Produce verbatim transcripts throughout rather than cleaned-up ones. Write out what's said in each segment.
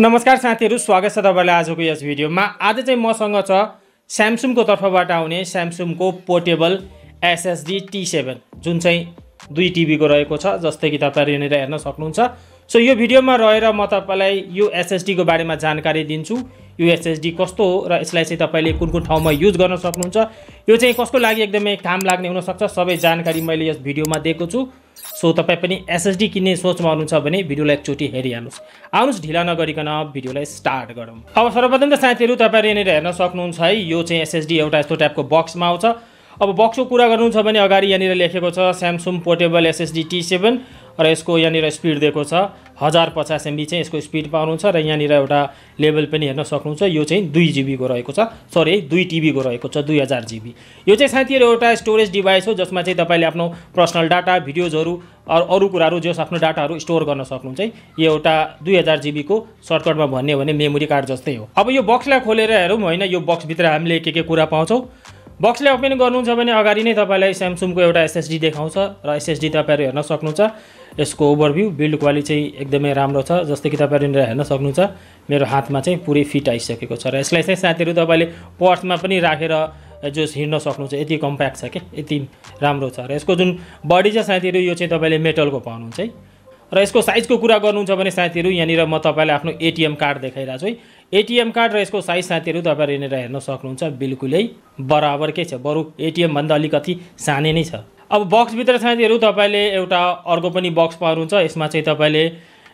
नमस्कार साथीहरु, स्वागत छ तपाईलाई आजको यस भिडियोमा। आज चाहिँ मसँग छ Samsung को तर्फबाट आउने Samsung को portable S S D T seven जुन चाहिँ दुई टिबी को रहेको छ, जस्तै कि तपाईहरु यहाँनिर हेर्न सक्नुहुन्छ। सो यो भिडियोमा रहेर म तपाईलाई यो S S D को बारेमा जानकारी दिन्छु, यो S S D कस्तो हो र यसलाई चाहिँ तपाईले कुन कुन ठाउँमा युज गर्न सक्नुहुन्छ, यो चाहिँ कसको लागि एकदमै काम लाग्ने हुन सक्छ, सबै जानकारी मैले यस भिडियोमा दिएको छु। सो तपाई पनि S S D किन्ने सोचमा हुनुहुन्छ भने भिडियोलाई एकचोटी हेरिहाल्नुस्। आउनुस् ढिला नगरिकन भिडियोलाई स्टार्ट गरौँ। अब सर्वप्रथम त साथीहरु तपाईहरु यहाँनिर हेर्न सक्नुहुन्छ है, यो चाहिँ S S D एउटा यस्तो टाइपको बक्समा आउँछ। अब बक्सको कुरा गर्नुहुन्छ भने अगाडि यहाँनिर लेखेको छ Samsung portable S S D T seven र यसको यहाँनिर स्पिड दिएको छ एक हजार पचास एमबी चाहिँ यसको स्पिड पाउनुहुन्छ र यहाँनिर एउटा लेभल पनि हेर्न सक्नुहुन्छ। यो चाहिँ दुई जिबी को रहेको छ, सरी दुई टिबी को रहेको छ, दुई हजार जिबी। यो चाहिँ साथीहरु एउटा स्टोरेज डिभाइस हो जसमा चाहिँ तपाईले आफ्नो पर्सनल डाटा, भिडियोजहरु र अरु कुराहरु जस आफ्नो डाटाहरु स्टोर गर्न सक्नुहुन्छ। यो एउटा दुई हजार जिबी को सर्टकटमा भन्ने भने मेमोरी कार्ड जस्तै हो। अब यो बक्सलाई खोलेर हेरौँ हैन, यो बक्स भित्र हामीले के के कुरा पाउँछौ। बक्सले ओपन गर्नुहुन्छ भने अगाडि नै तपाईलाई Samsung को एउटा S S D देखाउँछ र S S D तपाईहरु हेर्न सक्नुहुन्छ। यसको ओभरभ्यू, बिल्ड क्वालिटी चाहिँ एकदमै राम्रो छ, जस्तै कि तपाईहरुले हेर्न सक्नुहुन्छ। मेरो हातमा चाहिँ पुरै फिट आइसकेको छ र यसलाई चाहिँ साथीहरु तपाईले पर्समा पनि राखेर जो हिड्न सक्नुहुन्छ, यति कम्प्याक्ट छ के, यति राम्रो छ। र यसको जुन बडी छ साथीहरु, यो चाहिँ तपाईले मेटलको पाउनुहुन्छ है। र यसको साइजको कुरा गर्नुहुन्छ भने साथीहरु यहाँनिर म तपाईलाई आफ्नो एटीएम कार्ड देखाइराछु है। एटीएम कार्ड र यसको साइज साथीहरु तपाईहरु यहाँनिर हेर्न सक्नुहुन्छ, बिल्कुलै बराबरकै छ, बरु एटीएम भन्दा अलिकति सानै नै छ। अब बक्स भित्र साथीहरु तपाईले एउटा अर्को पनि बक्स पाउनुहुन्छ। यसमा चाहिँ तपाईले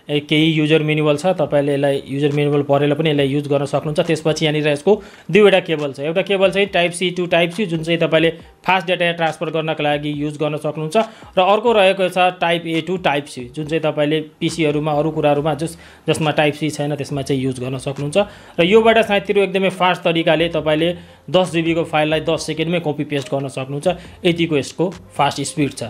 केही युजर म्यानुअल छ, तपाईले यसलाई युजर म्यानुअल पढेर पनि यसलाई युज गर्न सक्नुहुन्छ। त्यसपछि यहाँनिर यसको दुईवटा केबल छ, एउटा केबल चाहिँ type C to type C जुन चाहिँ तपाईले फास्ट डाटा ट्रान्सफर गर्नका लागि युज गर्न सक्नुहुन्छ, र अर्को रहेको छ type A to type C जुन चाहिँ तपाईले पिसीहरुमा अरु कुराहरुमा जस जसमा टाइप सी छैन त्यसमा चाहिँ युज गर्न सक्नुहुन्छ। र योबाट साथीहरु एकदमै फास्ट तरिकाले तपाईले दस जिबी को फाइललाई दस सेकेन्डमै कपी पेस्ट गर्न सक्नुहुन्छ, यतिको यसको फास्ट स्पिड छ।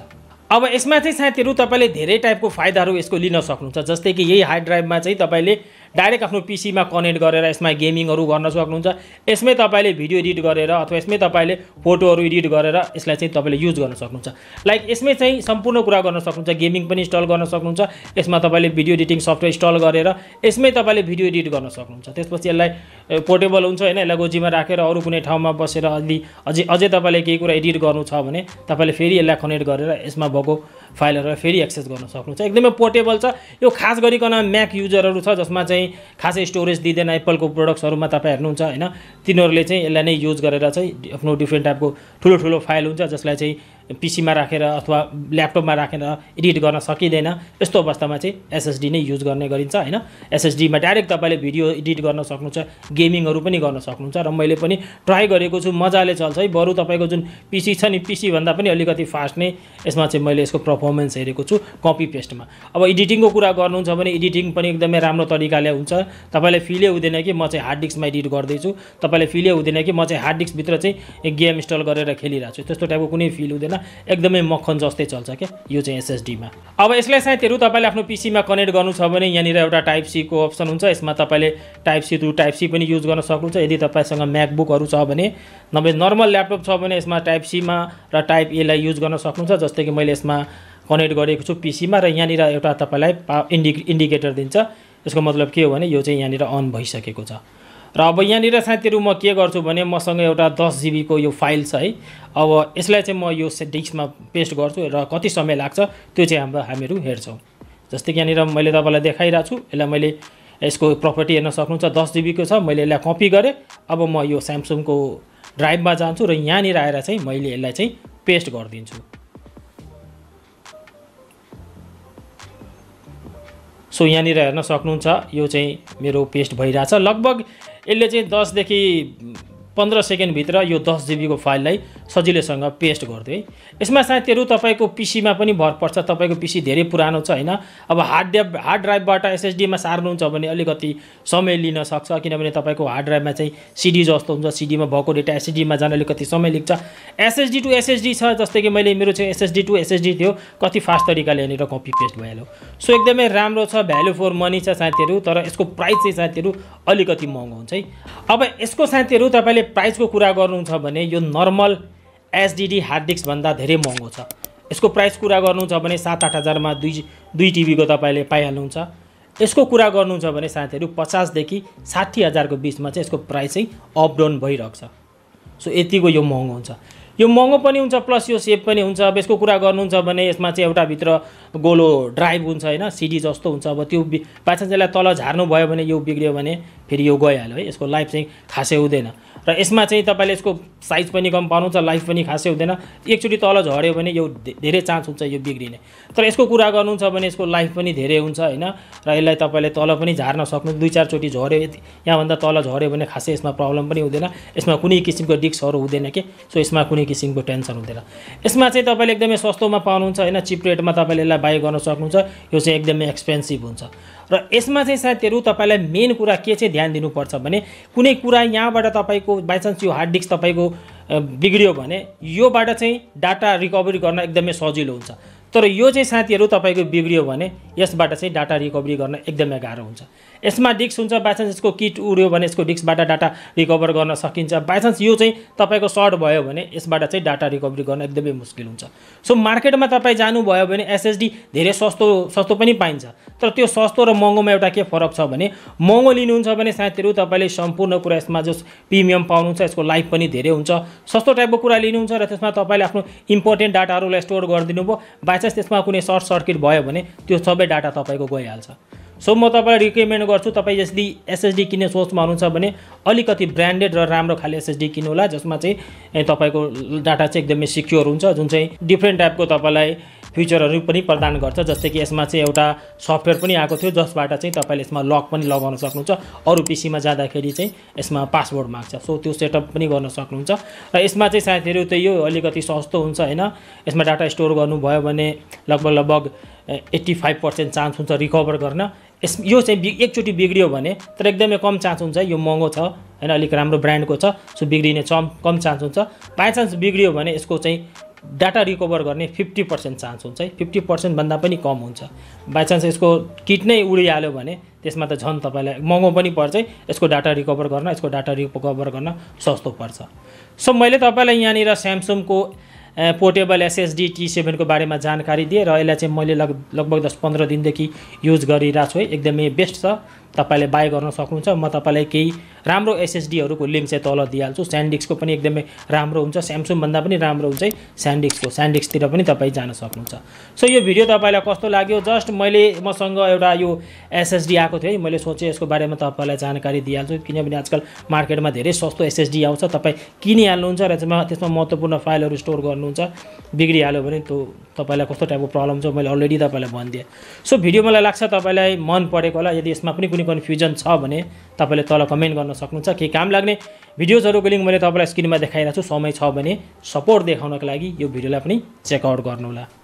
अब यसमा चाहिँ साथीहरु तपाईले धेरै टाइपको फाइदाहरु यसको लिन सक्नुहुन्छ, जस्तै कि यही हार्ड ड्राइभमा चाहिँ तपाईले डाइरेक्ट आफ्नो पीसीमा कनेक्ट गरेर यसमा गेमिङहरु गर्न सक्नुहुन्छ। यसमै तपाईले भिडियो एडिट गरेर अथवा यसमै तपाईले फोटोहरु एडिट गरेर यसलाई चाहिँ तपाईले युज गर्न सक्नुहुन्छ। लाइक यसमै चाहिँ सम्पूर्ण कुरा गर्न सक्नुहुन्छ, गेमिङ पनि इन्स्टल गर्न सक्नुहुन्छ, यसमा तपाईले भिडियो एडिटिङ सफ्टवेयर इन्स्टल गरेर यसमै तपाईले भिडियो एडिट गर्न सक्नुहुन्छ। त्यसपछि यसलाई पोर्टेबल हुन्छ हैन, यसलाई गोजीमा राखेर अरु कुनै ठाउँमा बसेर अलि अझै अझै तपाईले केही कुरा एडिट गर्नु छ भने तपाईले फेरि यसलाई कनेक्ट गरेर यसमा भएको फाइलहरुलाई फेरि एक्सेस गर्न सक्नुहुन्छ। एकदमै पोर्टेबल छ यो, खास गरिकन म्याक युजरहरु छ जसमा चाहिँ खासै स्टोरेज दिँदैन एप्पलको प्रोडक्ट्सहरुमा, तपाईं हेर्नुहुन्छ हैन, तिनीहरुले चाहिँ यसलाई नै युज गरेर चाहिँ आफ्नो डिफ्रेन्ट टाइपको ठुलो ठुलो फाइल हुन्छ जसलाई चाहिँ पीसीमा राखेर अथवा ल्यापटपमा राखेर एडिट गर्न सकिदैन। यस्तो अवस्थामा चाहिँ S S D नै युज गर्ने गरिन्छ हैन। S S D मा डाइरेक्ट तपाईले भिडियो एडिट गर्न सक्नुहुन्छ, गेमिङहरु पनि गर्न सक्नुहुन्छ, र मैले पनि ट्राई गरेको छु, मजाले चल्छ है। बरु तपाईको जुन पीसी छ नि, पीसी भन्दा पनि अलिकति फास्ट नै यसमा चाहिँ मैले यसको परफर्मेन्स हेरेको छु कपी पेस्टमा। अब एडिटिङको कुरा गर्नुहुन्छ भने एडिटिङ पनि एकदमै राम्रो तरिकाले हुन्छ, तपाईलाई फिलै हुँदैन कि म चाहिँ हार्ड डिस्कमा एडिट गर्दैछु, तपाईलाई फिलै हुँदैन कि म चाहिँ हार्ड डिस्कभित्र चाहिँ गेम इन्स्टल गरेर खेलिरहेको छु, त्यस्तो टाइपको कुनै फिल हुँदैन, एकदमै मक्खन जस्तै चल्छ क्या यो चाहिँ एसएसडीमा। अब यसलाई साथीहरु तपाईले आफ्नो पीसीमा कनेक्ट गर्नु छ भने यहाँनिर एउटा टाइप सी को अप्सन हुन्छ, यसमा तपाईले type C to type C पनि युज गर्न सक्नुहुन्छ। यदि तपाईसँग म्याकबुकहरु छ भने, नभए नर्मल ल्यापटप छ भने यसमा टाइप सीमा र टाइप ए लाई युज गर्न सक्नुहुन्छ, जस्तै कि मैले यसमा कनेक्ट गरेको छु पीसीमा, र यहाँनिर एउटा तपाईलाई इन्डि इन्डिकेटर दिन्छ। यसको मतलब के हो भने यो चाहिँ यहाँनिर अन भइसकेको छ। र अब यहाँनिर साथीहरु म के गर्छु भने मसँग एउटा दस जिबी को यो फाइल छ है, अब यसलाई चाहिँ म यो डिस्कमा पेस्ट गर्छु र कति समय लाग्छ त्यो चाहिँ हाम्रो हामीहरू हेर्छौँ। जस्तै कि यहाँनिर मैले तपाईलाई देखाइरहेको छु, यसलाई मैले यसको प्रपर्टी हेर्न सक्नुहुन्छ, दस जिबी को छ, मैले यसलाई कपी गरेँ। अब म यो Samsung को ड्राइभमा जान्छु र यहाँनिर आएर चाहिँ मैले यसलाई चाहिँ पेस्ट गरिदिन्छु। सो यहाँनिर हेर्न सक्नुहुन्छ यो चाहिँ मेरो पेस्ट भइरहेछ। लगभग यसले चाहिँ दसदेखि पन्ध्र सेकेन्ड भित्र यो दस जिबी को फाइललाई सजिलैसँग पेस्ट गर्थ्यो है। यसमा साथीहरु तपाईको पीसीमा पनि भर पर्छ, तपाईको पीसी धेरै पुरानो छ हैन। अब हार्ड ड्राइभ हार्ड ड्राइभबाट S S D मा सार्नुहुन्छ भने अलिकति समय लिन सक्छ, किनभने तपाईको हार्ड ड्राइभमा चाहिँ सीडी जस्तो हुन्छ, सीडी मा भएको डेटा S S D मा जान अलिकति समय लाग्छ। S S D to S S D छ, जस्तै कि मैले मेरो चाहिँ S S D to S S D थियो, कति फास्ट तरिकाले यहाँनिर कपी पेस्ट भइहाल्यो। सो एकदमै राम्रो छ, भ्यालु फर मनी छ साथीहरु, तर यसको प्राइस चाहिँ साथीहरु अलिकति महँगो हुन्छ है। अब यसको साथीहरु तपाईले प्राइसको कुरा गर्नुहुन्छ भने यो normal S S D hard disk भन्दा धेरै महँगो छ। यसको प्राइस कुरा गर्नुहुन्छ भने सात आठ हजारमा दुई दुई टिबी को तपाईले पाइहाल्नुहुन्छ। यसको कुरा गर्नुहुन्छ भने साथीहरु पचास देखि साठी हजार को बीच में इसको प्राइस अप डाउन भइरहेको छ। सो यतिको यो महँगो हुन्छ, यो महँगो पनि हुन्छ प्लस यो सेप पनि हुन्छ। अब यसको कुरा गर्नुहुन्छ भने यसमा चाहिँ एउटा भित्र गोलो ड्राइभ हुन्छ हैन, सीडी जस्तो हुन्छ। अब त्यो पाछन्जेला तल झार्नु भयो भने यो बिग्रियो भने फेरि यो गइहाल्यो है, यसको लाइफ चाहिँ खासै हुँदैन। र यसमा चाहिँ तपाईले यसको साइज पनि कम पाउनुहुन्छ, लाइफ पनि खासै हुँदैन। एकचोटी तल झर्यो भने यो धेरै चान्स हुन्छ यो बिग्रिने। तर यसको कुरा गर्नुहुन्छ भने यसको लाइफ पनि धेरै हुन्छ हैन, र यसलाई तपाईले तल पनि झार्न सक्नु। दुई चार चोटी झर्यो यहाँ भन्दा तल झर्यो भने खासै यसमा प्रब्लम पनि हुँदैन, यसमा कुनै किसिमको डिस्कहरु हुँदैन के। सो यसमा कुनै किसिमको टेन्सन हुँदैन। यसमा चाहिँ तपाईले एकदमै सस्तोमा पाउनुहुन्छ हैन, चिप रेटमा तपाईले यसलाई बाइ गर्न सक्नुहुन्छ। यो चाहिँ एकदमै एक्सपेन्सिभ हुन्छ। र यसमा चाहिँ साथीहरु तपाईलाई मेन कुरा के चाहिँ ध्यान दिनुपर्छ भने कुनै कुरा यहाँबाट तपाईको बाइ चान्स यो हार्ड डिस्क तपाईको बिग्रियो भने योबाट चाहिँ डाटा रिकभरी गर्न एकदमै सजिलो हुन्छ। तर यो चाहिँ साथीहरु तपाईको बिग्रियो भने यसबाट चाहिँ डाटा रिकभरी गर्न एकदमै गाह्रो हुन्छ। यसमा डिस्क हुन्छ, बाइ चान्स यसको किट उड्यो भने यसको डिस्कबाट डाटा रिकभर गर्न सकिन्छ। बाइ चान्स यो चाहिँ तपाईको सर्ट भयो भने यसबाट चाहिँ डाटा रिकभरी गर्न एकदमै मुस्किल हुन्छ। सो मार्केटमा तपाई जानु भयो भने एसएसडी धेरै सस्तो सस्तो पनि पाइन्छ। तर त्यो सस्तो र महँगोमा एउटा के फरक छ भने महँगो लिनुहुन्छ भने साथीहरु तपाईले सम्पूर्ण कुरा यसमा जो प्रिमियम पाउनुहुन्छ, यसको लाइफ पनि धेरै हुन्छ। सस्तो टाइपको कुरा लिनुहुन्छ र त्यसमा तपाईले आफ्नो इम्पोर्टेन्ट डाटाहरुलाई स्टोर गरिदिनु भो, बाइ चान्स त्यसमा कुनै सर्ट सर्किट भयो भने त्यो सबै डाटा तपाईको गइहाल्छ। सो म तपाईलाई रिकमेन्ड गर्छु तपाई यसले एसएसडी किन्ने सोचमा हुनुहुन्छ भने अलिकति ब्रान्डेड र राम्रो खाले एसएसडी किन्नुहोला, जसमा चाहिँ तपाईको डाटा चाहिँ एकदमै सिक्योर हुन्छ, जुन चाहिँ डिफ्रेन्ट टाइपको तपाईलाई फ्युचरहरु पनि प्रदान गर्छ। जस्तै कि यसमा चाहिँ एउटा सफ्टवेयर पनि आएको थियो जसबाट चाहिँ तपाईले यसमा लक पनि लगाउन सक्नुहुन्छ, अरु पीसीमा जाँदाखेरि चाहिँ यसमा पासवर्ड माग्छ। सो त्यो सेटअप पनि गर्न सक्नुहुन्छ। र यसमा चाहिँ साथीहरु त यो अलिकति सस्तो हुन्छ हैन, यसमा डाटा स्टोर गर्नुभयो भने लगभग लगभग पचासी प्रतिशत चान्स हुन्छ रिकभर गर्न। यस यो चाहिँ एकचोटी बिग्रियो भने तर एकदमै कम चान्स हुन्छ, यो महँगो छ हैन, अलिक राम्रो ब्रान्डको छ। सो बिग्रिने कम कम चान्स हुन्छ। बाइ चान्स बिग्रियो भने यसको चाहिँ डाटा रिकभर गर्ने पचास प्रतिशत चान्स हुन्छ, पचास प्रतिशत भन्दा पनि कम हुन्छ। बाइ चान्स यसको किट नै उडिहाल्यो भने त्यसमा त झन् तपाईलाई महँगो पनि पर्छ, यसको डाटा रिकभर गर्न यसको डाटा रिकभर गर्न सस्तो पर्छ। सो मैले तपाईलाई यहाँनिर स्यामसङको पोर्टेबल एसएसडी टी सेभेन को बारेमा जानकारी दिए र यसलाई चाहिँ मैले लगभग दस पंद्रह दिनदेखि युज गरिरहेको छु। एकदमै बेस्ट छ, तपाईले बाइ गर्न सक्नुहुन्छ। म तपाईलाई केही राम्रो एसएसडीहरुको लिंक चाहिँ तल दिइहाल्छु। स्यानडिस्कको पनि एकदमै राम्रो हुन्छ, स्यामसङ भन्दा पनि राम्रो हुन्छ स्यानडिस्कको। स्यानडिस्कतिर पनि तपाई जान सक्नुहुन्छ। सो यो भिडियो तपाईलाई कस्तो लाग्यो? जस्ट मैले मसँग एउटा यो एसएसडी आएको थियो, मैले सोचे यसको बारेमा तपाईलाई जानकारी दिइहाल्छु, किनभने आजकल मार्केटमा धेरै सस्तो एसएसडी आउँछ। तपाई किनिहाल्नुहुन्छ र त्यसमा महत्त्वपूर्ण फाइलहरु स्टोर गर्नुहुन्छ, बिग्रिहाल्यो भने त्यो तपाईलाई कस्तो टाइपको प्रब्लम छ मैले अलरेडी तपाईलाई भनिदिए। सो भिडियो मलाई लाग्छ तपाईलाई मन परेको होला। यदि यसमा पनि कन्फ्युजन छ भने तपाईले तल कमेन्ट गर्न सक्नुहुन्छ। केही काम लाग्ने भिडियोजहरुको लिंक मैले तपाईलाई स्क्रिनमा देखाइरहेछु। समय छ भने सपोर्ट देखाउनको लागि यो भिडियोलाई पनि चेकआउट गर्नुहोला।